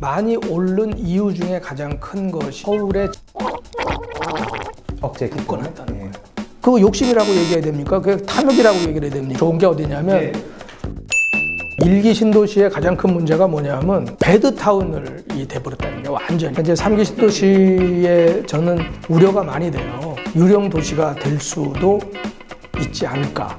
많이 오른 이유 중에 가장 큰 것이 서울의 억제 굳건했다는 거예요. 그거 욕심이라고 얘기해야 됩니까? 그게 탐욕이라고 얘기를 해야 됩니까? 좋은 게 어디냐면 일기 신도시의 가장 큰 문제가 뭐냐면 배드타운을 돼버렸다는 게 완전히. 이제 3기 신도시에 저는 우려가 많이 돼요. 유령 도시가 될 수도 있지 않을까.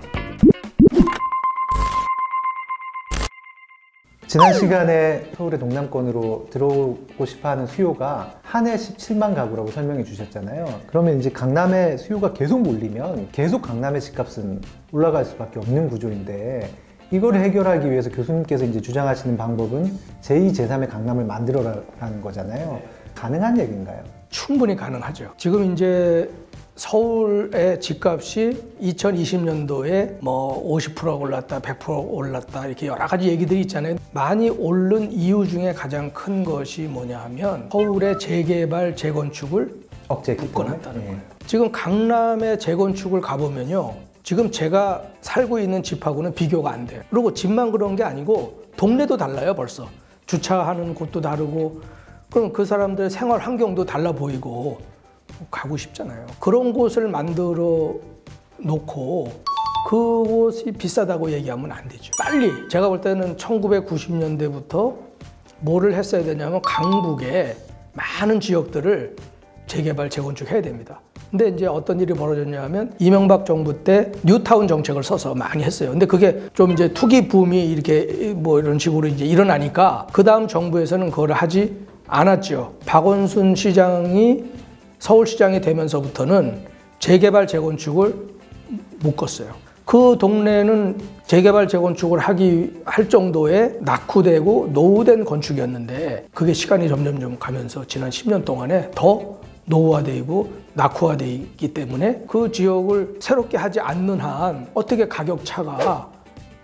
지난 시간에 서울의 동남권으로 들어오고 싶어하는 수요가 한 해 17만 가구라고 설명해 주셨잖아요. 그러면 이제 강남의 수요가 계속 몰리면 계속 강남의 집값은 올라갈 수밖에 없는 구조인데, 이거를 해결하기 위해서 교수님께서 이제 주장하시는 방법은 제2, 제3의 강남을 만들어라는 거잖아요. 가능한 얘기인가요? 충분히 가능하죠. 지금 이제 서울의 집값이 2020년도에 뭐 50% 올랐다, 100% 올랐다 이렇게 여러 가지 얘기들이 있잖아요. 많이 오른 이유 중에 가장 큰 것이 뭐냐면 서울의 재개발, 재건축을 억제 굳건했다는 거예요. 지금 강남의 재건축을 가보면요, 지금 제가 살고 있는 집하고는 비교가 안 돼요. 그리고 집만 그런 게 아니고 동네도 달라요. 벌써 주차하는 곳도 다르고, 그럼 그 사람들 생활 환경도 달라 보이고 가고 싶잖아요. 그런 곳을 만들어 놓고 그곳이 비싸다고 얘기하면 안 되죠. 빨리, 제가 볼 때는 1990년대부터 뭐를 했어야 되냐면 강북의 많은 지역들을 재개발, 재건축해야 됩니다. 근데 이제 어떤 일이 벌어졌냐면 이명박 정부 때 뉴타운 정책을 써서 많이 했어요. 근데 그게 좀 이제 투기 붐이 이렇게 뭐 이런 식으로 이제 일어나니까 그 다음 정부에서는 그걸 하지 않았죠. 박원순 시장이 서울시장이 되면서부터는 재개발, 재건축을 묶었어요. 그 동네는 재개발, 재건축을 할 정도의 낙후되고 노후된 건축이었는데 그게 시간이 점점 가면서 지난 10년 동안에 더 노후화되고 낙후화되어 있기 때문에 그 지역을 새롭게 하지 않는 한 어떻게 가격차가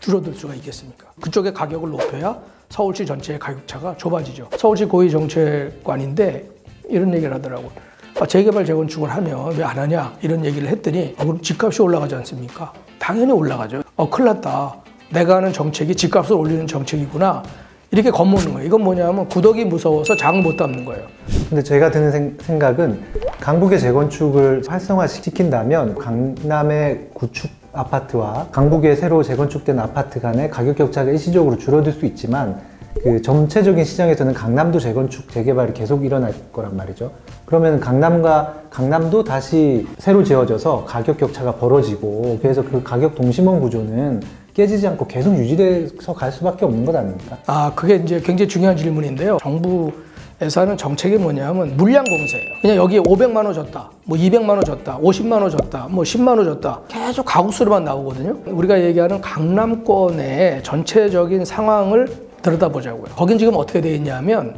줄어들 수가 있겠습니까? 그쪽의 가격을 높여야 서울시 전체의 가격차가 좁아지죠. 서울시 고위정책관인데 이런 얘기를 하더라고요. 아, 재개발, 재건축을 하면 왜 안 하냐 이런 얘기를 했더니 그럼 집값이 올라가지 않습니까? 당연히 올라가죠. 큰일 났다. 내가 하는 정책이 집값을 올리는 정책이구나. 이렇게 겁먹는 거예요. 이건 뭐냐면 구더기 무서워서 장 못 담는 거예요. 근데 제가 드는 생각은 강북의 재건축을 활성화시킨다면 강남의 구축 아파트와 강북의 새로 재건축된 아파트 간의 가격 격차가 일시적으로 줄어들 수 있지만 그 전체적인 시장에서는 강남도 재건축, 재개발이 계속 일어날 거란 말이죠. 그러면 강남도 다시 새로 지어져서 가격 격차가 벌어지고, 그래서 그 가격 동심원 구조는 깨지지 않고 계속 유지돼서 갈 수밖에 없는 것 아닙니까? 아, 그게 이제 굉장히 중요한 질문인데요. 정부에서 하는 정책이 뭐냐면 물량 공세예요. 그냥 여기 500만 원 줬다, 뭐 200만 원 줬다, 50만 원 줬다, 뭐 10만 원 줬다, 계속 가구수로만 나오거든요. 우리가 얘기하는 강남권의 전체적인 상황을 들여다보자고요. 거긴 지금 어떻게 돼 있냐면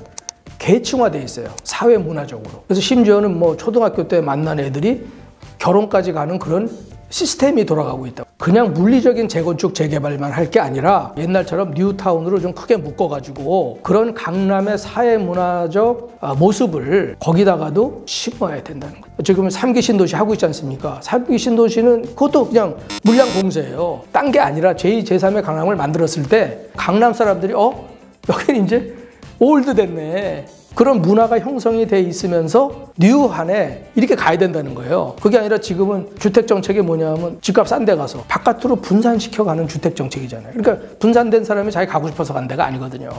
계층화돼 있어요. 사회 문화적으로. 그래서 심지어는 뭐 초등학교 때 만난 애들이 결혼까지 가는 그런 시스템이 돌아가고 있다. 그냥 물리적인 재건축, 재개발만 할 게 아니라 옛날처럼 뉴타운으로 좀 크게 묶어가지고 그런 강남의 사회문화적 모습을 거기다가도 심어야 된다는 거예요. 지금 3기 신도시 하고 있지 않습니까? 3기 신도시는 그것도 그냥 물량 공세예요. 딴 게 아니라 제2, 제3의 강남을 만들었을 때 강남 사람들이 여기는 이제 올드 됐네. 그런 문화가 형성이 돼 있으면서 뉴한에 이렇게 가야 된다는 거예요. 그게 아니라 지금은 주택정책이 뭐냐면 집값 싼 데 가서 바깥으로 분산시켜가는 주택정책이잖아요. 그러니까 분산된 사람이 자기 가고 싶어서 간 데가 아니거든요.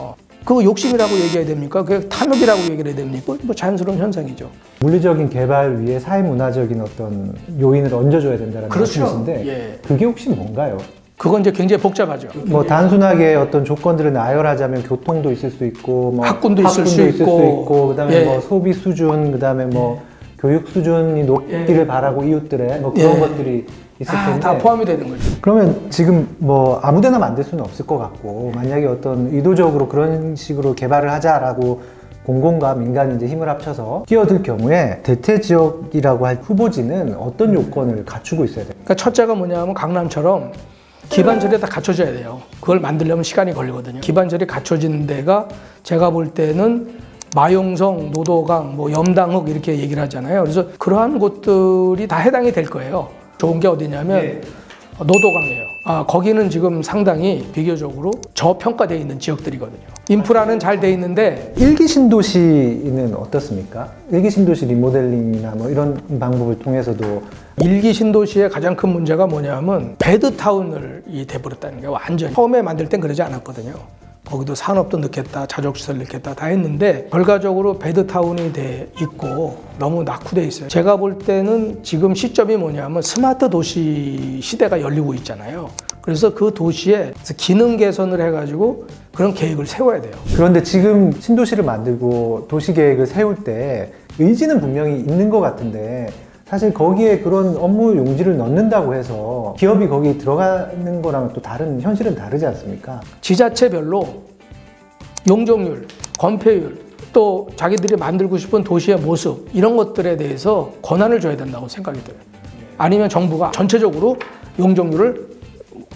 그거 욕심이라고 얘기해야 됩니까? 그게 탐욕이라고 얘기를 해야 됩니까? 뭐 자연스러운 현상이죠. 물리적인 개발 위에 사회문화적인 어떤 요인을 얹어줘야 된다는 말씀이신데 그게 혹시 뭔가요? 그건 이제 굉장히 복잡하죠. 뭐 단순하게 어떤 조건들을 나열하자면 교통도 있을 수 있고, 뭐 학군도 있을 수 있고, 그다음에 뭐 소비 수준, 그다음에 뭐 교육 수준이 높기를 바라고 이웃들의 뭐 그런 것들이 있을 텐데 다 포함이 되는 거죠. 그러면 지금 뭐 아무데나 만들 수는 없을 것 같고, 만약에 어떤 의도적으로 그런 식으로 개발을 하자라고 공공과 민간이 이제 힘을 합쳐서 뛰어들 경우에 대체 지역이라고 할 후보지는 어떤 요건을 갖추고 있어야 돼요? 그러니까 첫째가 뭐냐면 강남처럼 기반절이 다 갖춰져야 돼요. 그걸 만들려면 시간이 걸리거든요. 기반절이 갖춰진 데가 제가 볼 때는 마용성, 노도강, 뭐 염당흑 이렇게 얘기를 하잖아요. 그래서 그러한 곳들이 다 해당이 될 거예요. 좋은 게 어디냐면 노도강이에요. 거기는 지금 상당히 비교적으로 저평가되어 있는 지역들이거든요. 인프라는 잘 돼 있는데. 1기 신도시는 어떻습니까? 1기 신도시 리모델링이나 뭐 이런 방법을 통해서도. 1기 신도시의 가장 큰 문제가 뭐냐면 배드타운을 돼버렸다는 게 완전히. 처음에 만들 땐 그러지 않았거든요. 거기도 산업도 넣겠다, 자족시설 넣겠다 다 했는데 결과적으로 배드타운이 돼 있고 너무 낙후돼 있어요. 제가 볼 때는 지금 시점이 뭐냐면 스마트 도시 시대가 열리고 있잖아요. 그래서 그 도시에 기능 개선을 해가지고 그런 계획을 세워야 돼요. 그런데 지금 신도시를 만들고 도시 계획을 세울 때 의지는 분명히 있는 것 같은데 사실 거기에 그런 업무 용지를 넣는다고 해서 기업이 거기 들어가는 거랑 또 다른 현실은 다르지 않습니까? 지자체별로 용적률, 건폐율, 또 자기들이 만들고 싶은 도시의 모습 이런 것들에 대해서 권한을 줘야 된다고 생각이 들어요. 아니면 정부가 전체적으로 용적률을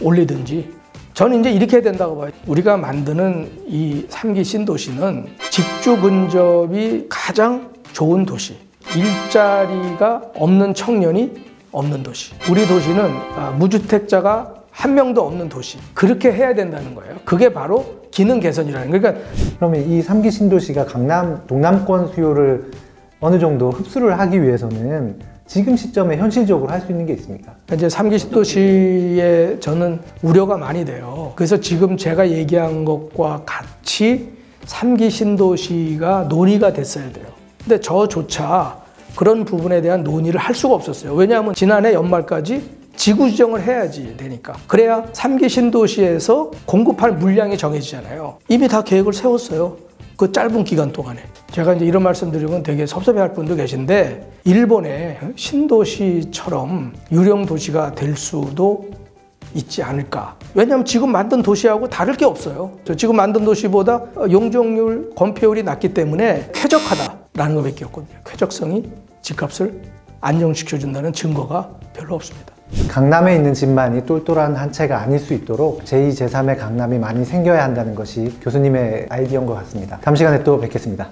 올리든지. 저는 이제 이렇게 해야 된다고 봐요. 우리가 만드는 이 3기 신도시는 직주 근접이 가장 좋은 도시, 일자리가 없는 청년이 없는 도시, 우리 도시는 무주택자가 한 명도 없는 도시, 그렇게 해야 된다는 거예요. 그게 바로 기능 개선이라는 거예요. 그러니까 그러면 이 3기 신도시가 강남 동남권 수요를 어느 정도 흡수를 하기 위해서는 지금 시점에 현실적으로 할 수 있는 게 있습니까? 이제 3기 신도시에 저는 우려가 많이 돼요. 그래서 지금 제가 얘기한 것과 같이 3기 신도시가 논의가 됐어야 돼요. 근데 저조차 그런 부분에 대한 논의를 할 수가 없었어요. 왜냐하면 지난해 연말까지 지구 지정을 해야지 되니까. 그래야 3기 신도시에서 공급할 물량이 정해지잖아요. 이미 다 계획을 세웠어요. 그 짧은 기간 동안에. 제가 이제 이런 말씀 드리면 되게 섭섭해할 분도 계신데 일본의 신도시처럼 유령 도시가 될 수도 있지 않을까. 왜냐하면 지금 만든 도시하고 다를 게 없어요. 저 지금 만든 도시보다 용적률, 건폐율이 낮기 때문에 쾌적하다라는 것밖에 없거든요. 쾌적성이 집값을 안정시켜준다는 증거가 별로 없습니다. 강남에 있는 집만이 똘똘한 한 채가 아닐 수 있도록 제2, 제3의 강남이 많이 생겨야 한다는 것이 교수님의 아이디어인 것 같습니다. 다음 시간에 또 뵙겠습니다.